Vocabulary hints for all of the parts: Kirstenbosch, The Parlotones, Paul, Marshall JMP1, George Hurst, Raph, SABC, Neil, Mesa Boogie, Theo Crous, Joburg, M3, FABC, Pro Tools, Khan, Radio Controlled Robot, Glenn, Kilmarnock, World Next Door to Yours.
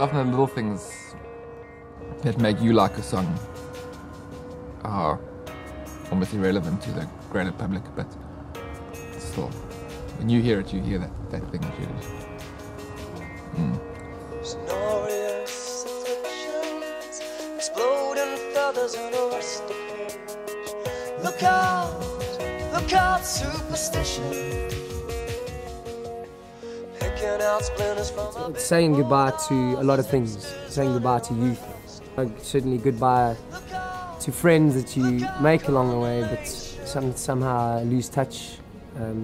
Often the little things that make you like a song are almost irrelevant to the greater public, but still, when you hear it, you hear that thing that you do. Snorious afflictions, exploding feathers and a rest of page. Look out, superstition. Saying goodbye to a lot of things, saying goodbye to youth, certainly goodbye to friends that you make along the way, but somehow lose touch, or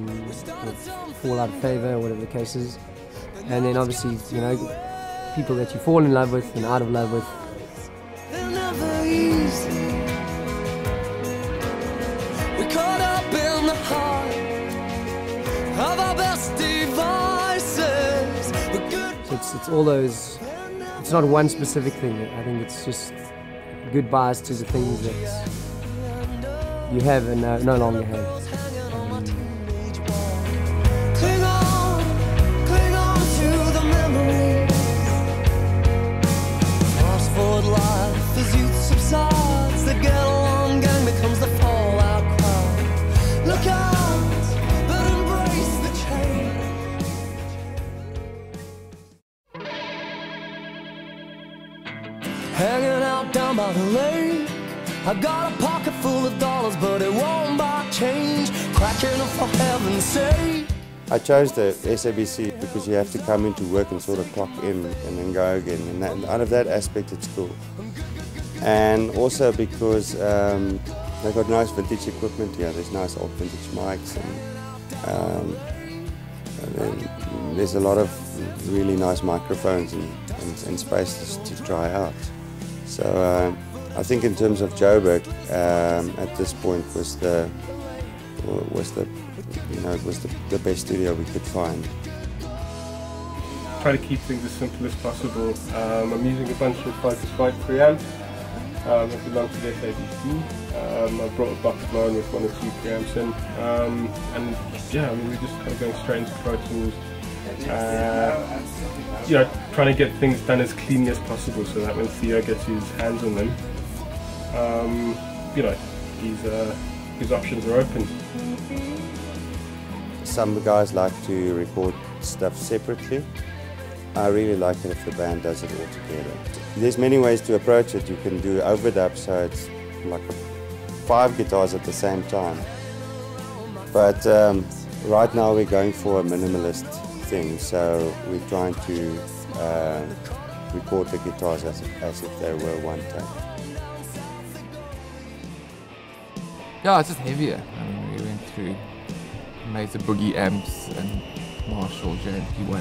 fall out of favour, or whatever the case is. And then obviously, you know, people that you fall in love with and out of love with. They're never easy. We're caught up in the heart of our best divine. It's all those, it's not one specific thing. I think it's just goodbyes to the things that you have and no longer have. Cling on to the memories. Fast forward life as youth subsides, the get along gang becomes the fallout crowd. Look out! Hanging out down by the lake, I got a pocket full of dollars, but it won't buy change. Cracking up for heaven's sake. I chose the SABC because you have to come into work and sort of clock in and then go again. And out of that aspect, it's cool. And also because they've got nice vintage equipment here. There's nice old vintage mics, and there's a lot of really nice microphones and spaces to try out. So I think in terms of Joburg, at this point was the best studio we could find. Try to keep things as simple as possible. I'm using a bunch of 5-5 preamps that belong to the FABC. I brought a box mine with 1 or 2 preamps in, and yeah, I mean, we're just kind of going straight into Pro Tools. You know, trying to get things done as cleanly as possible so that when Theo gets his hands on them, you know, his options are open. Some guys like to record stuff separately. I really like it if the band does it all together. There's many ways to approach it. You can do overdub, so it's like 5 guitars at the same time. But right now we're going for a minimalist thing, so we're trying to record the guitars as if they were one take. Yeah, it's just heavier. I mean, we went through Mesa Boogie amps and Marshall JMP1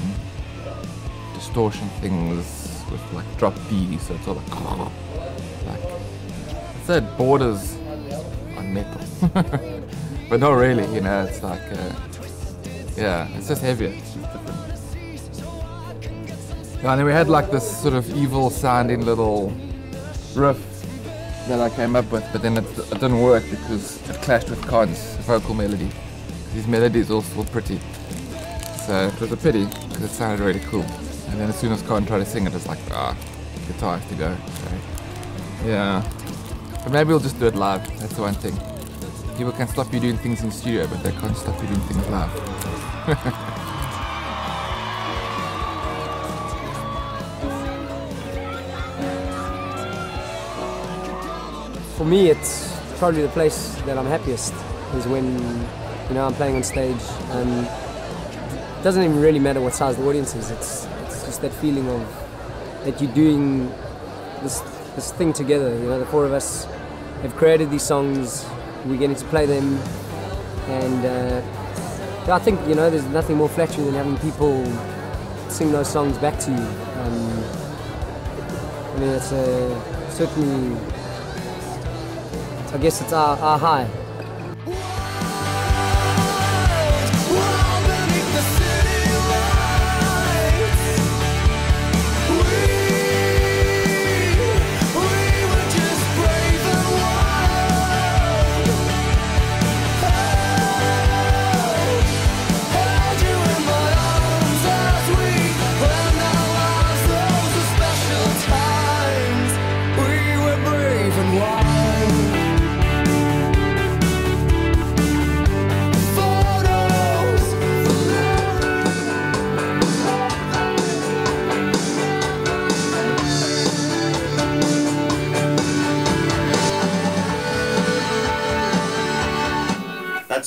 distortion things with like drop D, so it's all like it's that borders on metal, but not really. You know, it's like yeah, it's just heavier. Yeah, and then we had like this sort of evil sounding little riff that I came up with, but then it didn't work because it clashed with Khan's vocal melody. His melody is all pretty, so it was a pity because it sounded really cool. And then as soon as Khan tried to sing it, it's like, guitars to go. So, yeah. But maybe we'll just do it live. That's the one thing. People can stop you doing things in studio, but they can't stop you doing things live. For me, it's probably the place that I'm happiest is when, you know, I'm playing on stage, and it doesn't even really matter what size the audience is. It's just that feeling of that you're doing this thing together. You know, the four of us have created these songs. We're getting to play them, and I think, you know, there's nothing more flattering than having people sing those songs back to you. I mean, it's a certainly. I guess it's our high.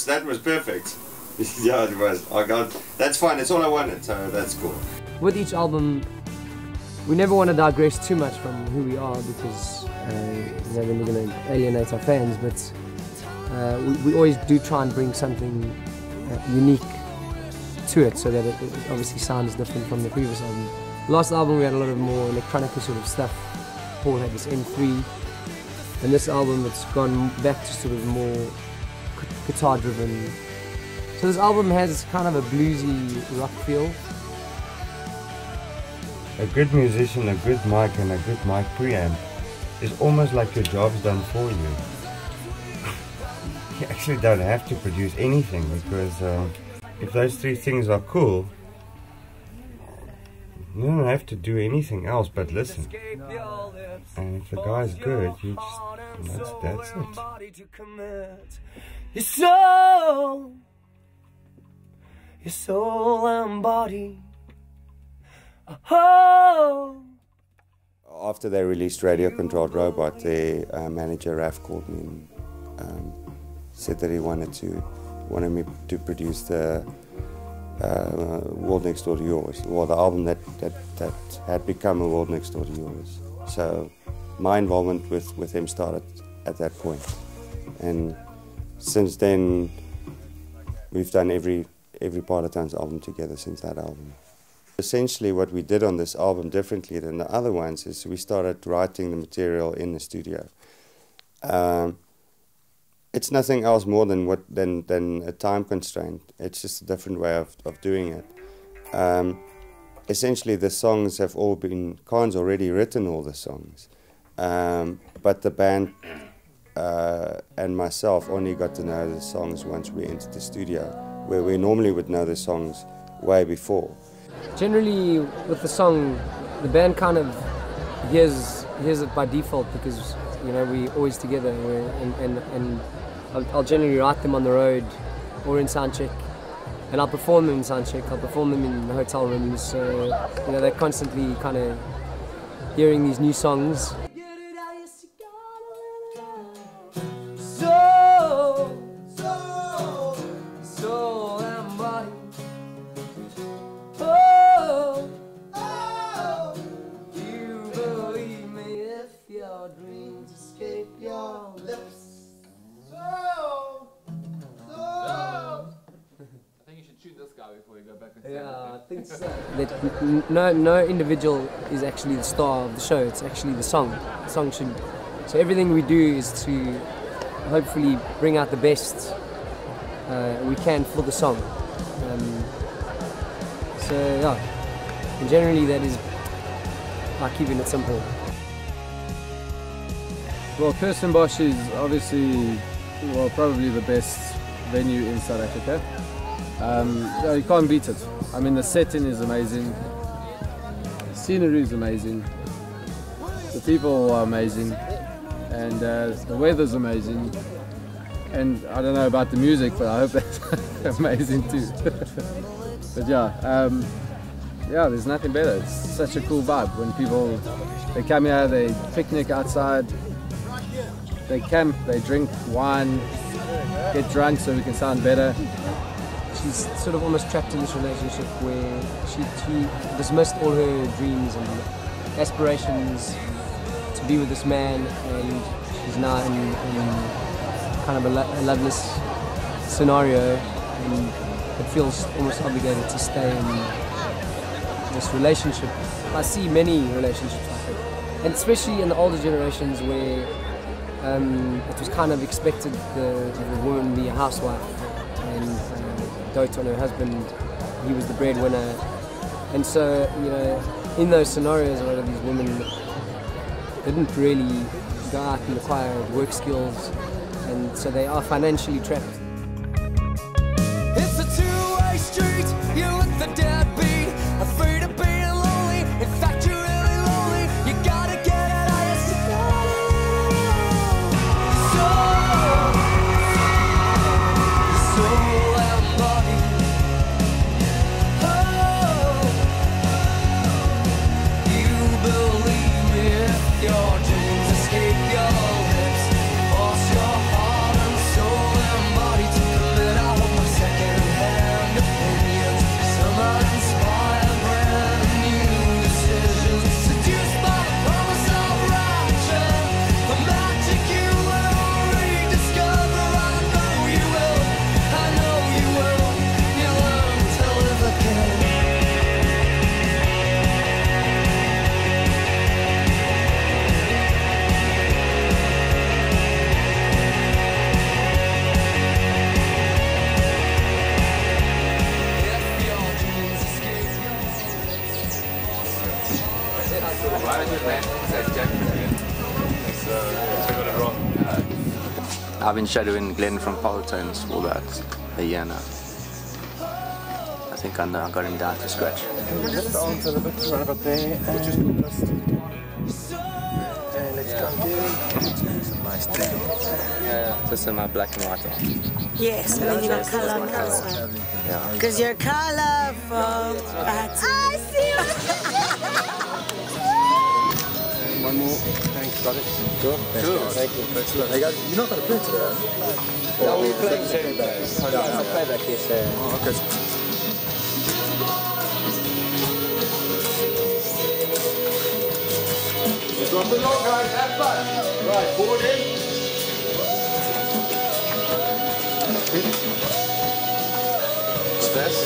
That was perfect. Yeah, it was. I got that's fine. It's all I wanted, so that's cool. With each album, we never want to digress too much from who we are, because then we're going to alienate our fans. But we always do try and bring something unique to it, so that it obviously sounds different from the previous album. Last album we had a lot of more electronica sort of stuff. Paul had this M3, and this album it's gone back to sort of more guitar driven. So this album has kind of a bluesy rock feel. A good musician, a good mic and a good mic preamp is almost like your job's done for you. You actually don't have to produce anything, because if those three things are cool, you don't have to do anything else but listen. And if the guy's good, you just, that's it. Your soul and body. Oh. After they released Radio Controlled Robot, their manager Raph called me and said that he wanted me to produce the World Next Door to Yours, or the album that had become a World Next Door to Yours. So my involvement with him started at that point, and since then we've done every Parlotones album together since that album. Essentially what we did on this album differently than the other ones is we started writing the material in the studio. It's nothing else more than a time constraint. It's just a different way of doing it. Essentially the songs have all been, Khan's already written all the songs, but the band and myself only got to know the songs once we entered the studio, where we normally would know the songs way before. Generally with the song, the band kind of hears it by default, because, you know, we're always together, and I'll generally write them on the road or in soundcheck, and I'll perform them in soundcheck, I'll perform them in hotel rooms, so, you know, they're constantly kind of hearing these new songs. That no individual is actually the star of the show, it's actually the song. The song should, so everything we do is to hopefully bring out the best we can for the song. So yeah, and generally that is like keeping it simple. Well, Kirstenbosch is obviously, well, probably the best venue in South Africa. You can't beat it. I mean, the setting is amazing. scenery is amazing, the people are amazing, and the weather's amazing, and I don't know about the music, but I hope that's amazing too. But yeah, there's nothing better. It's such a cool vibe when people, they come here, they picnic outside, they camp, they drink wine, get drunk so we can sound better. She's sort of almost trapped in this relationship where she dismissed all her dreams and aspirations to be with this man, and she's now in kind of a loveless scenario, and it feels almost obligated to stay in this relationship. I see many relationships like that, and especially in the older generations where it was kind of expected the woman be a housewife and dote on her husband, he was the breadwinner. And so, you know, in those scenarios, a lot of these women didn't really go out and acquire work skills, and so they are financially trapped. It's a two-way street, you're with the deadbeat, afraid of being lonely, in fact you're really lonely, you gotta get out of your soul. I've been shadowing Glenn from Parlotones for about a year now. I think I got him down to scratch. Just answer the bit right about there. Let's come here. Nice day. Yeah. This is my black and white one. Yes, and then you got colour. Yeah. Because you're colourful. I see you. One more. Thanks, got it. Sure. Thank you. Excellent. Hey guys, you're not going to play today, huh? No, we're playing second back. I'll play back here, sir. Oh, okay. Just drop it long, guys. Have fun. Right, forward in. Space.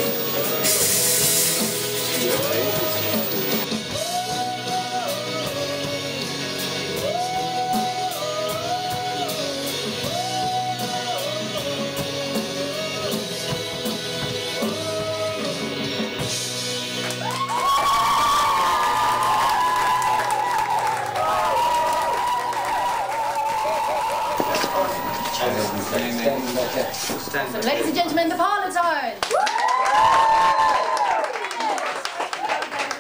So, ladies and gentlemen, the Parlotones!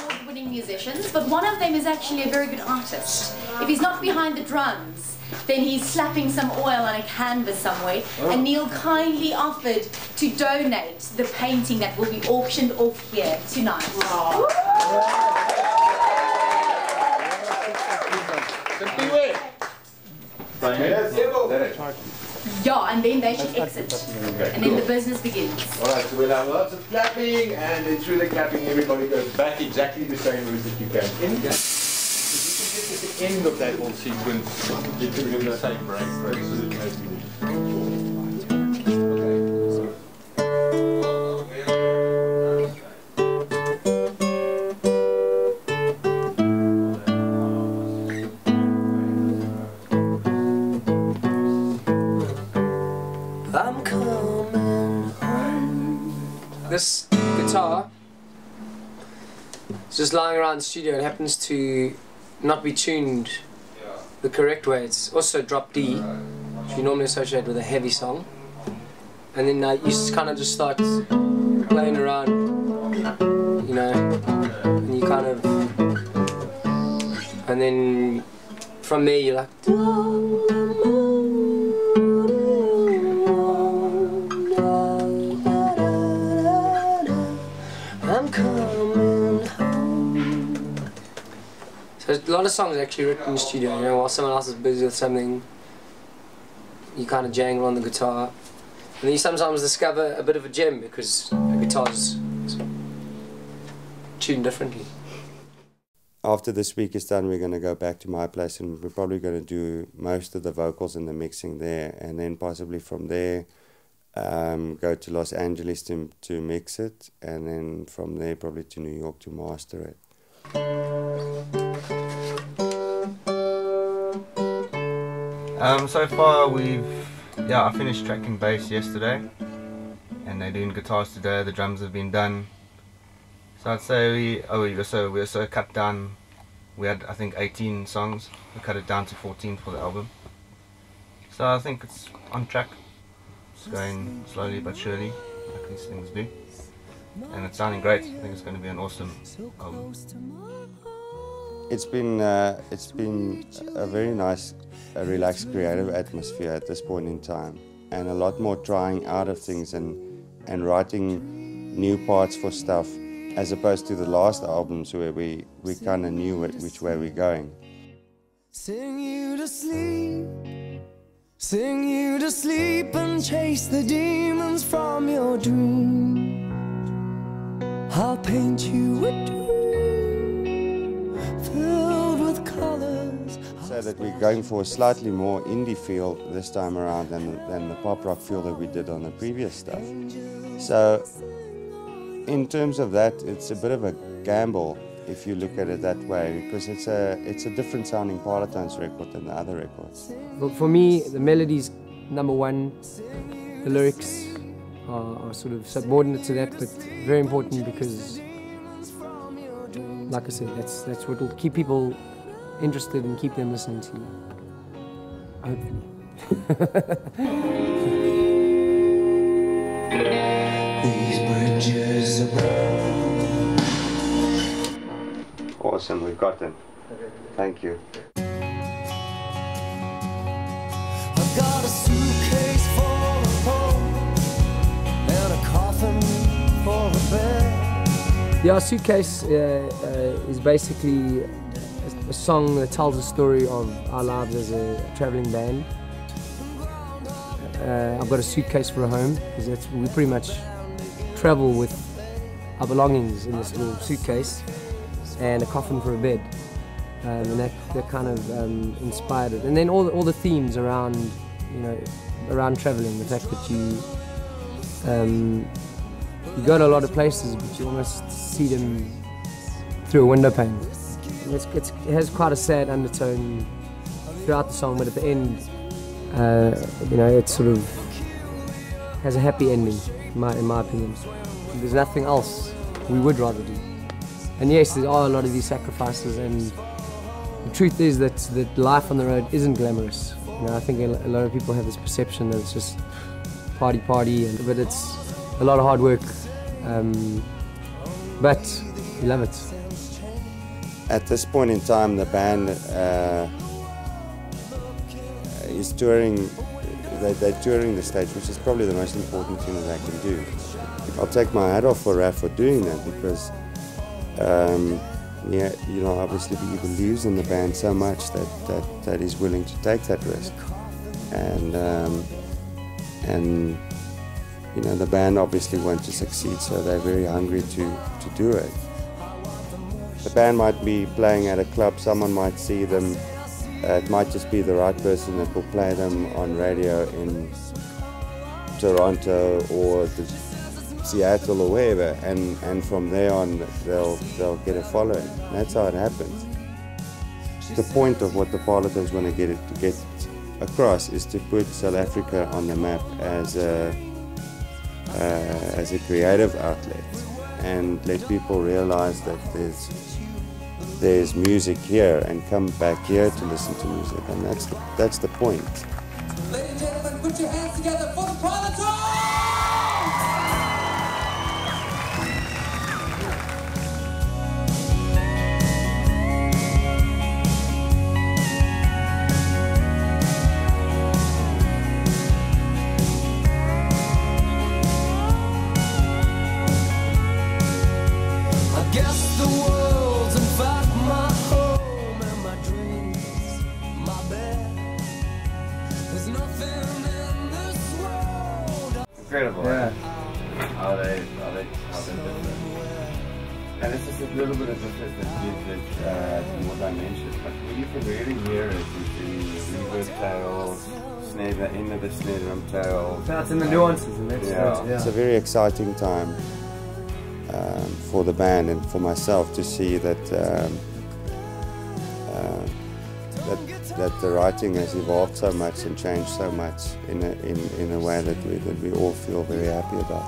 Award-winning musicians, but one of them is actually a very good artist. If he's not behind the drums, then he's slapping some oil on a canvas somewhere, and Neil kindly offered to donate the painting that will be auctioned off here tonight. Wow. Yeah, and then they should exit, and then the business begins. Alright, so we'll have lots of clapping, and then through the clapping everybody goes back exactly the same route that you came in. If you can get to the end of that whole sequence, you can do the same break, This guitar is just lying around the studio. It happens to not be tuned the correct way. It's also drop D, which we normally associate with a heavy song. And then you kind of just start playing around, you know, and you kind of And then from there you're like, I'm coming home. So a lot of songs are actually written in the studio, you know, while someone else is busy with something, you kind of jangle on the guitar. And then you sometimes discover a bit of a gem because a guitar's tuned differently. After this week is done, we're going to go back to my place and we're probably going to do most of the vocals and the mixing there, and then possibly from there go to Los Angeles to mix it, and then from there probably to New York to master it. So far we've, yeah, I finished track and bass yesterday and they're doing guitars today, the drums have been done. So I'd say we also cut down, we had I think 18 songs, we cut it down to 14 for the album. So I think it's on track, it's going slowly but surely, like these things do. And it's sounding great, I think it's going to be an awesome album. It's been a very nice, relaxed, creative atmosphere at this point in time. And a lot more trying out of things and writing new parts for stuff, as opposed to the last albums where we kind of knew which way we're going. Sing you to sleep, sing you to sleep and chase the demons from your dream. I'll paint you a dream filled with colors. So that we're going for a slightly more indie feel this time around than the pop rock feel that we did on the previous stuff. So in terms of that, it's a bit of a gamble if you look at it that way, because it's a different sounding Parlotones record than the other records. Well, for me, the melody's number one. The lyrics are sort of subordinate to that, but very important because, like I said, that's what will keep people interested and keep them listening to you. Hopefully. Awesome, we've got them. Thank you. I've got a suitcase for a home and a coffin for a bed. Yeah, a suitcase is basically a song that tells the story of our lives as a travelling band. I've got a suitcase for a home because that's we pretty much travel with our belongings in this little suitcase and a coffin for a bed, and that kind of inspired it. And then all the themes around, you know, around traveling, the fact that you go to a lot of places but you almost see them through a window pane. It has quite a sad undertone throughout the song, but at the end, you know, it sort of has a happy ending. In my opinion. There's nothing else we would rather do. And yes, there are a lot of these sacrifices, and the truth is that life on the road isn't glamorous. You know, I think a lot of people have this perception that it's just party, party, but it's a lot of hard work, but we love it. At this point in time, the band is touring. They're touring the stage, which is probably the most important thing that I can do. I'll take my hat off for Raph for doing that because, yeah, you know, obviously he believes in the band so much that he's willing to take that risk. And you know, the band obviously want to succeed, so they're very hungry to do it. The band might be playing at a club, someone might see them. It might just be the right person that will play them on radio in Toronto or Seattle or wherever, and from there on they'll get a following. That's how it happens. The point of what the Parlotones want to get across is to put South Africa on the map as a creative outlet, and let people realize that there's music here, and come back here to listen to music, and that's the point. Ladies and gentlemen, put your hands together for the Parlotones! a little bit of assistance music to more dimensions, but what you can really hear it is the reverb tail, snare, end of the snare drum tail. That's in the nuances, and that's yeah. It's a very exciting time for the band and for myself to see that that the writing has evolved so much and changed so much in a way that we all feel very happy about.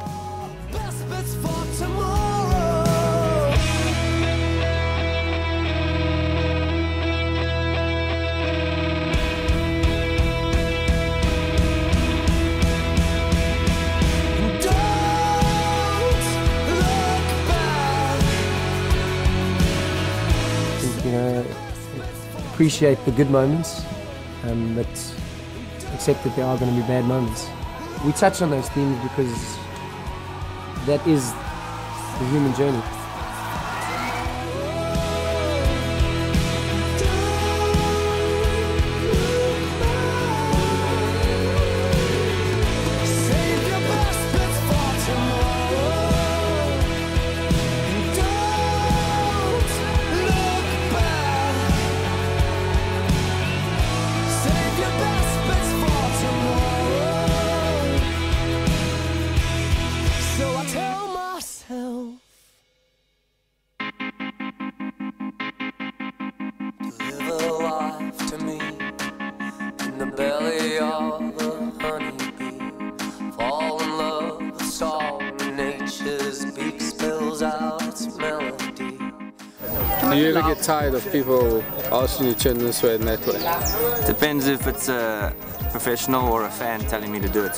Appreciate the good moments, but accept that there are going to be bad moments. We touch on those themes because that is the human journey. Do you ever get tired of people asking you to turn this way and that way? Depends if it's a professional or a fan telling me to do it.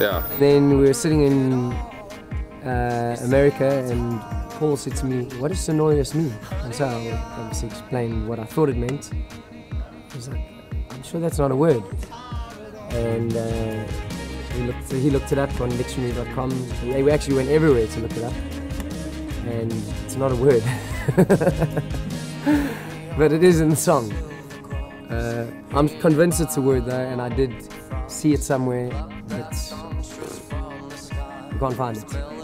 Yeah. Then we were sitting in America and Paul said to me, "What does sonorous mean?" And so I obviously explained what I thought it meant. I was like, "I'm sure that's not a word." And he looked it up on dictionary.com. We actually went everywhere to look it up. And it's not a word, but it is in the song. I'm convinced it's a word though, and I did see it somewhere, but I can't find it.